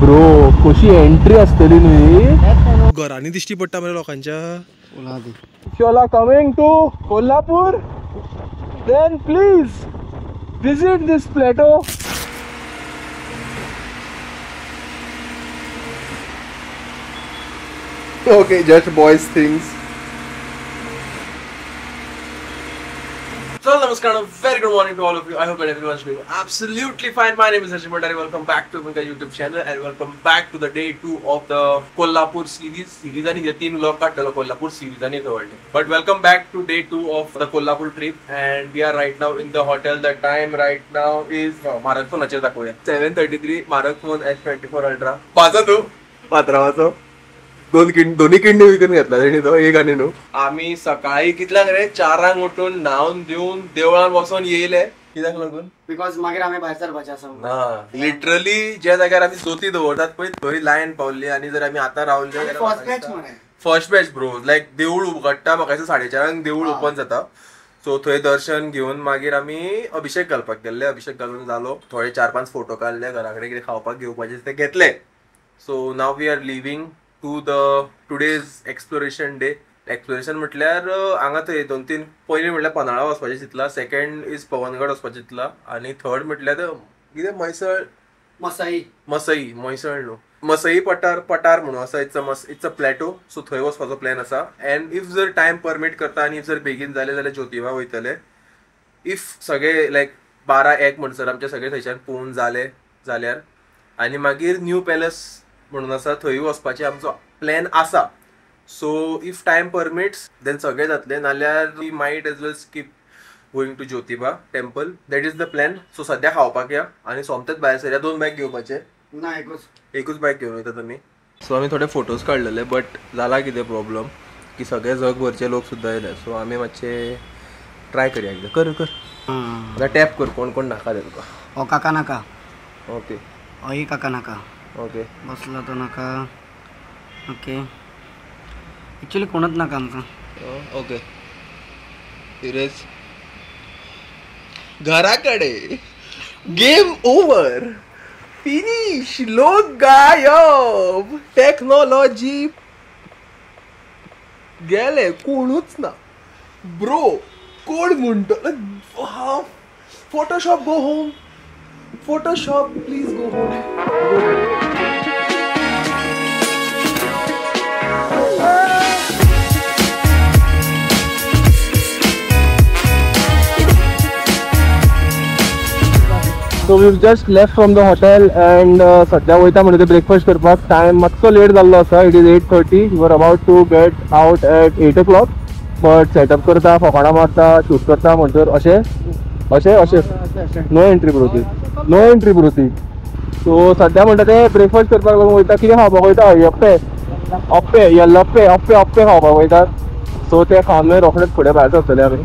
Bro कशी entry असतली न्ही घरांनी दिश्टी पडटा मरे लोकांच्या शोला coming to Kolhapur then please visit this plateau okay just boys things Hello, namaskar, very good morning to all of you. I hope that everyone's doing absolutely fine. My name is Harshishya Bhandari. Welcome back to my YouTube channel and welcome back to the day 2 of the Kolhapur series. Series ani je 3 vlog ka telo Kolhapur series ani covered. But welcome back to day 2 of the Kolhapur trip and we are right now in the hotel. The time right now is marathon acha dakoya. 7:33 marathon S24 Ultra. Paza do patrawazo. दोन्ही kidney विकत घेतला एक आणि no आम्ही सकाळी कितला रे 4 उठून न्हावून देऊन देवळात बसून येयले कित्याक लागून बिकॉज मागीर आम्ही भायर सरपाचे आसा लिटरली ज्या जाग्यार आम्ही जोती दवरतात पळय थंय लायन पावली आणि जर आम्ही आता रावले जाल्यार फर्स्ट बॅच ब्रो लायक देवूळ उगडटा म्हाका 4:30 देवूळ ओपन जाता सो थंय दर्शन घेऊन मागीर आम्ही अभिषेक घालपाक गेल्ले अभिषेक घालून जालो थोडे 4-5 फोटो काढले घरा कडेन कितें खावपाक घेवपाचे ते घेतले so now we are living to the today's exploration day. Exploration म्हटल्यार हांगा थंय 2-3 पयलीं म्हटल्यार पन्हाळा वचपाचें चिंतलां सेकेंड इज पवनगड वचपाचें चिंतलां आनी थर्ड म्हटल्यार कितें म्हैसळ मसई म्हैसळ न्हू मसई पठार म्हणून आसा इट्स अ प्लॅटो सो थंय वचपाचो प्लॅन आसा एंड इफ जर टायम परमीट करता आनी इफ जर बेगीन जालें जाल्यार ज्योतिबा वयतले इफ सगळें लायक 12-1 म्हणसर आमचें सगळें थंयच्यान पळोवन जालें जाल्यार आनी मागीर न्यू पॅलस म्हणून आसा थंय वचपाचें आमचो प्लॅन आसा so if time permits then सगळें जातलें नाल्यार we might as well skip going to Jyotiba temple that is the plan so सद्या खावपाक या आनी सोमतेच भायर सरया 2 बॅग घेवपाचे ना एकूच बॅग घेवन वयतात आमी सो आमी थोडे फोटोज काडलेले बट जाला कितें प्रॉब्लम की सगळे जगभरचे लोक सुद्दां येयले सो आमी मातशे ट्राय करया एकदां कर टॅप कर कोण कोण नाका ते तुका हो काका नाका ओके होय काका नाका ओके बसला तो नका ओके एक्चुअली कोणत नका आमचा ओके इरेज घराकडे गेम ओवर फिनिश लोक गायब टेक्नॉलॉजी गेले कोणूच ना ब्रो कोण म्हणतो हा Photoshop go home Photoshop please go home So we've just left from the hotel and sadhya वयता म्हणजे ब्रेकफास्ट करपाक टाइम मातसो लेट जाल्लो आसा it is 8:30 we are about to get out at 8 o'clock but setup करता फकाणां मारता शूट करता म्हणटर अशें नो एंट्री ब्रोती सो सद्या म्हणटा ते ब्रेकफास्ट करपाक वयता कितें खावपाक वयता अप्पे खावपाक वयता सो ते खावन मागीर रोखडेच फुडें भायर सरतले आमी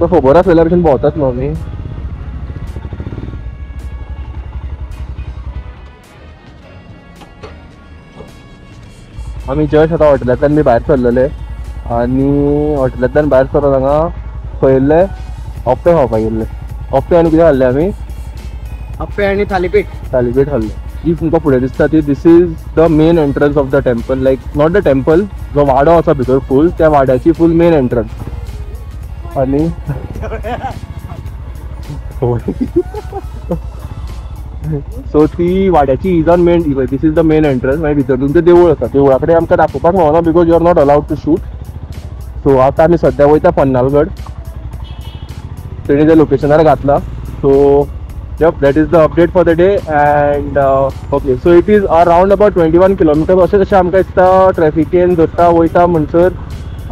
तो खबर आसलेल्या भशेन भोंवतात न्हू आमी आमी जस्ट आतां हॉटेलांतल्यान बी भायर सरलेले आनी हॉटेलांतल्यान भायर सरत हांगा खंयल्ले अप्पे खावपाक गेल्ले अप्पे आनी कितें खाल्ले आमी अप्पे आनी थालीपीठ खाल्ले इफ तुमकां फुडें दिसता ती this is the main entrance of the temple like not the temple जो वाडो आसा भितर फूल त्या वाड्याची फूल मेन एंट्रन्स आणि सो ती वाड्याची is on main this is the main entrance मागीर भितरसून ते देवूळ आसा देवळाकडे आमकां दाखोवपाक मेळना because you are not allowed to shoot so आतां आमी सद्या वयता पन्हालगड तेणी त्या लोकेशनार घातला so yup that is the update for the day and okay so it is around about 21 kilometre अशें जशें आमकां दिसता ट्रॅफिकेन धरता वयता म्हणसर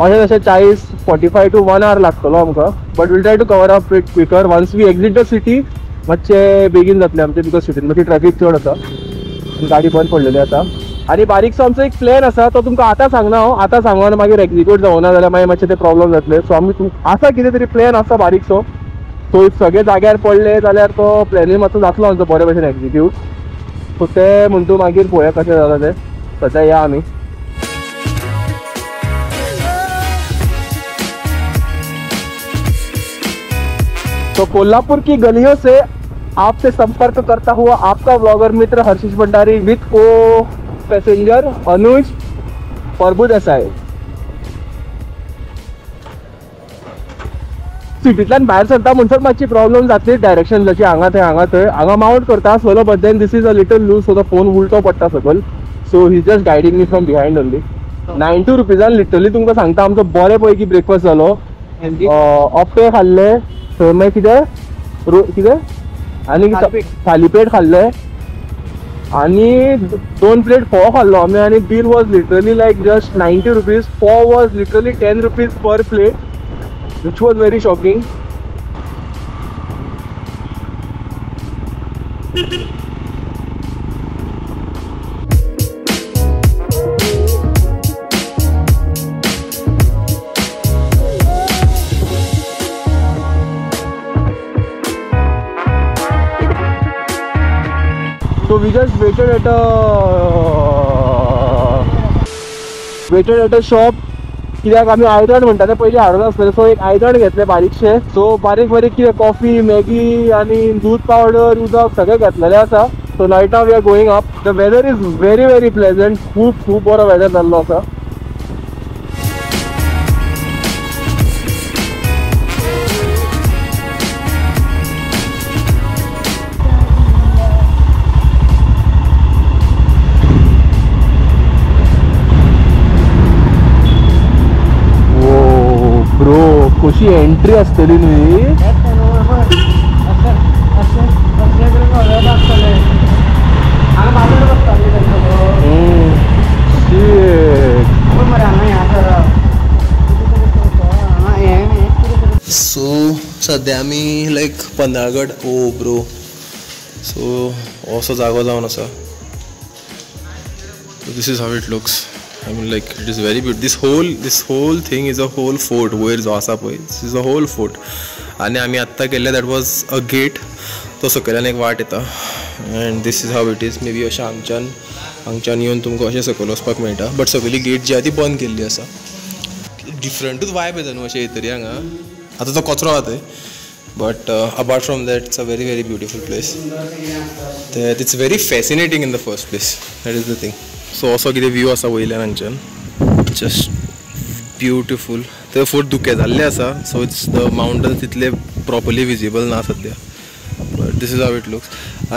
अशें जशें 40-45 to 1 hour लागतलो आमकां but will try to cover up it quicker once we exit the city मातशें बेगीन जातलें आमचें बिकॉज सिटीन मातशी ट्रॅफीक चड आसा गाडी बंद पडलेली आतां आनी बारीकसो आमचो एक प्लॅन आसा तो तुमकां आतां सांगना हांव आतां सांगून मागीर एक्झिक्यूट जावना जाल्यार मागीर मातशें ते प्रॉब्लम जातले सो आमी आसा कितें तरी प्लॅन आसा बारीकसो सो इफ सगळे जाग्यार पडले जाल्यार तो प्लॅनूय मातसो जातलो आमचो बरे भशेन एक्झिक्यूट सो ते म्हणटू मागीर पळोवया कशें जाता तें सद्या या आमी तो कोल्हापुर की गलियों से आपसे संपर्क करता हुआ आपका ब्लॉगर मित्र हर्षिश भंडारी विथ को पैसेंजर अनुज परबुद असाय। सिटींतल्यान भायर सरता म्हणसर मातशी प्रॉब्लेम जातली डायरेक्शन जशी हांगा थंय हांगा थंय हांगा माउंट करता solo but then this is a little loose so the phone उलटो पडटा सकल so he just guiding me from behind only 92 रुपीजान लिटरली तुमकां सांगता आमचो बरे पैकी ब्रेकफास्ट जालो ओप्पे खाल्ले थंय मागीर कितें कितें आनी थालीपेट खाल्ले आनी 2 प्लेट फोव खाल्लो आमी आनी bill was literally like just 90 rupees फोव was literally 10 rupees per plate which was very shocking. So we just waited at a shop. किद्याक आमी आयदण म्हणटा ते पहिले हाडून आसले सो एक आयदण घेतले बारीकशे सो बारीक कितें कॉफी मॅगी आनी दूध पावडर उदक सगळें घातलेलें आसा सो नायटा we are going up the weather is very very pleasant खूब खूब बरो वेदर जाल्लो आसा कशी एंट्री आसतली न्ही सो सद्या आमी लायक पन्हाळगड ओ ब्रो सो असो जागो जावन आसा this is how it looks I mean like it is very beautiful this whole thing is a whole fort where jo asa poi this is a whole fort ani ami atta gelle that was a gate to sakalanek वाट येता and this is how it is maybe a hangchan yon tumko ashe sakol ospak meita but sakali gate ji adi band kelli asa differentut vibe eda nu ashe itari hanga ata to kotro ate but apart from that it's a very very beautiful place that it's very fascinating in the first place that is the thing सो असो कितें view आसा वयल्यान हांगच्यान just beautiful ते fort दुखे जाल्ले आसा so it's the mountain तितले प्रॉपरली विजिबल ना सद्या but this is how it looks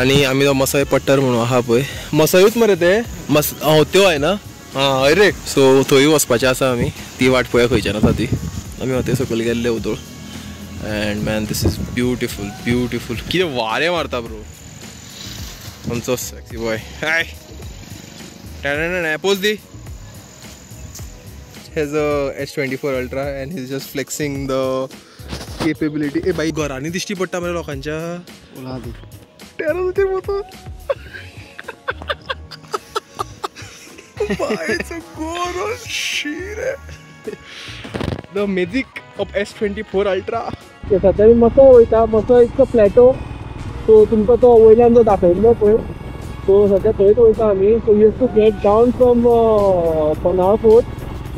आनी आमी जो मसाय पट्टर म्हणून आसा पळय मसायूच मरे ते त्यो हाय ना हां हय रे सो थंय वचपाचें आसा आमी ती वाट पळोवया खंयच्यान आसा ती आमी हॉते सकयल गेल्ले उदोळ and man this is beautiful beautiful कितें वारें मारता ब्रो आमचो sexy boy hi Pose the has a S24 Ultra and he's just flexing the capability. Hey, bhai, घरानी दिश्टी पट्टा मेरे लोकांच्या उलादी. टेरस ते मोठं. Bhai, it's a gorgeous shit. The magic of S24 Ultra. त्याचा तरी मसा होता मसा इतका प्लॅटो तो तुमका तो वयल्यान जो दाखयलो पळय So सद्या थंयच वयता आमी so you have to get down from Panhala fort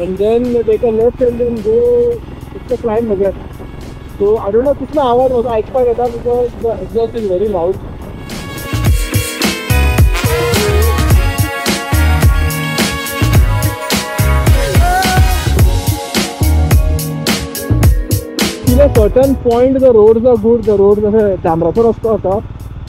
and then take a left and then go it's a climb again so I don't know कितलो आवाज असो आयकपाक येता because the exhaust is very loud in a certain point the roads are good the road जशे डांबराचो रस्तो आसा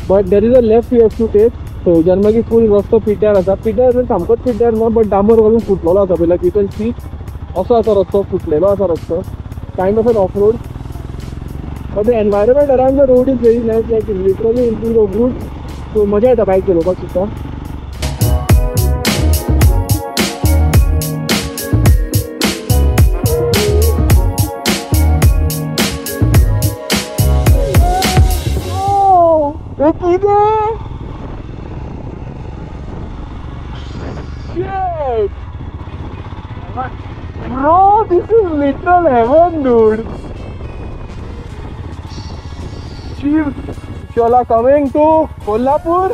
but there is a left you have to take थंयच्यान मागीर फूल रस्तो पिड्ड्यार आसा पिड्ड्यार सामकोच पिड्ड्यार ना बट डांबर घालून फुटलेलो आसा पयला यू कॅन सी असो आसा रस्तो फुटलेलो आसा रस्तो kind of an off road but the environment around the road is very nice like literally into the wood सो मजा येता बायक चलोवपाक सुद्दां Bro, this is literal heaven, dude. Cheers. If you are coming to Kolhapur,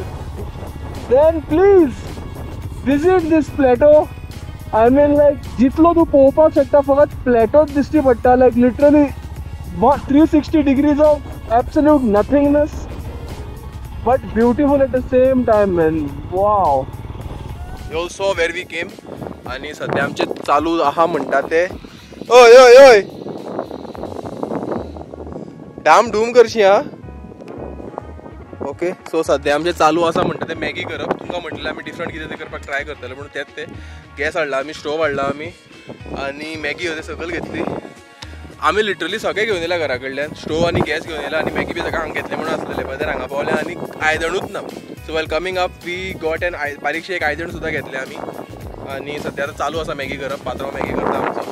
then please visit this plateau. I mean, like, jitlo tu pohopak sakta, fakat plateau dishti patta, like literally 360 degrees of absolute nothingness, but beautiful at the same time, man. Wow. You saw where we came. आणि सध्या आमचे चालू आहा म्हणतात ते ओय ओय ओय डाम डूम करशी हा ओके सो सध्या आमचे चालू आसा म्हणतात ते मॅगी करप तुमका म्हटलें आमी डिफरंट कितें करपाक ट्राय करतले पण तेच ते गॅस हाडला आमी स्टोव हाडला आमी आणि मॅगी हो सकल घेतली आमी लिटरली सगळें घेवन येयला घरा कडल्यान स्टोव आनी गॅस घेवन येयला आनी मॅगी बी सगळें हांगा घेतलें म्हणून आसलेलें बाजार हांगा पावलें आनी आयदणूच ना so well coming up we got an बारीकशें एक आयदण सुद्दां घेतलें आमी आणि सध्या आता चालू असा मॅगी करप पात्रांव मॅगी करता आमचो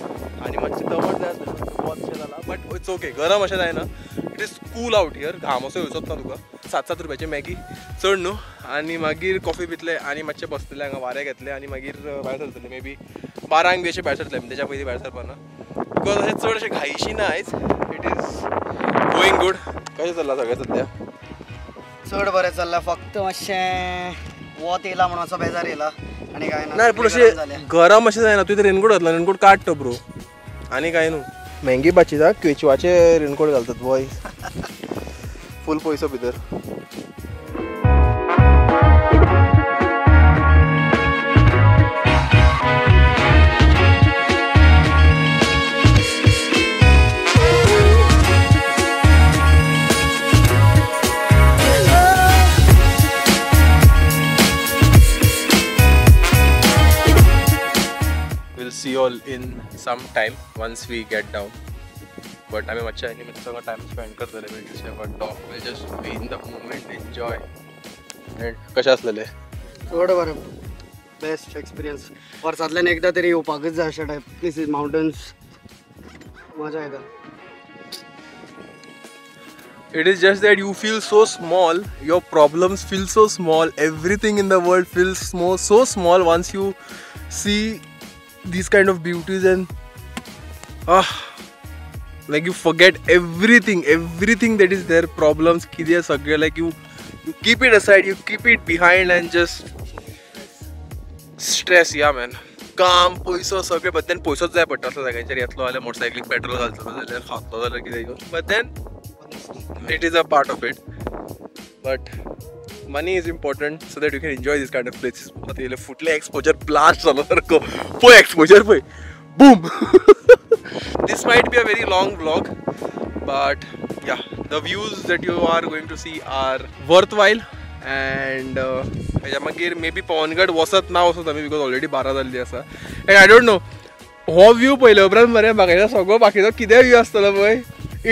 आणि मातशें दमट जाय आसलें वॉचशें जालां बट इट्स ओके गरम अशें जायना it is cool out here घाम असो येवचोच ना तुका 7-7 रुपयाची मॅगी चड न्हू आणि मागीर कॉफी पितले आणि मातशें बसतले हांगा वारें घेतलें आणि मागीर भायर सरतले मे बी 12 बी अशें भायर सरतले तेच्या पयलीं भायर सरपाना बिकॉज अशें चड अशें घायशी ना आयज इट इज गोईंग गूड कशें चल्लां सगळें सध्या चड बरें चल्लां फक्त मातशें वत येयला म्हणून असो बेजार येयला ना पूण अशें गरम अशें जायना तुवें रेनकोट घातला रेनकोट काड तो ब्रो आनी कांय न्हू मॅगी बाचिदाक केचवाचे रेनकोट घालतात बॉय फूल पयसो भितर See all in some time once we get down. But I mean, much any much so time spend कर दे लेकिन इसे but talk will just be in the moment, enjoy. And कशास ले ले? थोड़ा बारे best experience. और साथ लेने एक दातेरी वो पागल जाशा type this is mountains मजा आएगा. It is just that you feel so small. Your problems feel so small. Everything in the world feels so small once you see. These kind of beauties and like you forget everything that is there problems kidya sagre like you keep it aside you keep it behind and just stress yeah man काम पैसो सगळे but then पैसोच जाय पडटा असो जाग्यांचेर येतलो जाल्यार मोटरसायकलीक petrol घालतलो जाल्यार खातलो जाल्यार कितें घेवन but then it is a part of it but money is important so that you can enjoy this kind of places material futle exposure blast salo sarko po exposure po boom this might be a very long vlog but yeah the views that you are going to see are worthwhile and magir maybe Pawnagad wasat na wasat ami because already 12 jalli asa and I don't know how view pahilo brand mare bagaila sogo bakicho kide view astalo boy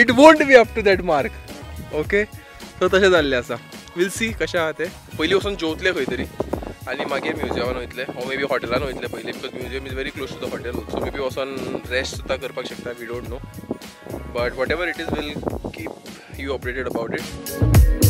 it won't be up to that mark okay so tashe jalli asa We'll see कशें आहा तें पयलीं वचून जेवतले खंय तरी आनी मागीर म्युजियमान वयतले or may be हॉटेलान वयतले पयलीं because museum is very close to the hotel so may be वचून रेस्ट सुद्दां करपाक शकता we don't know but whatever it is will keep you updated about it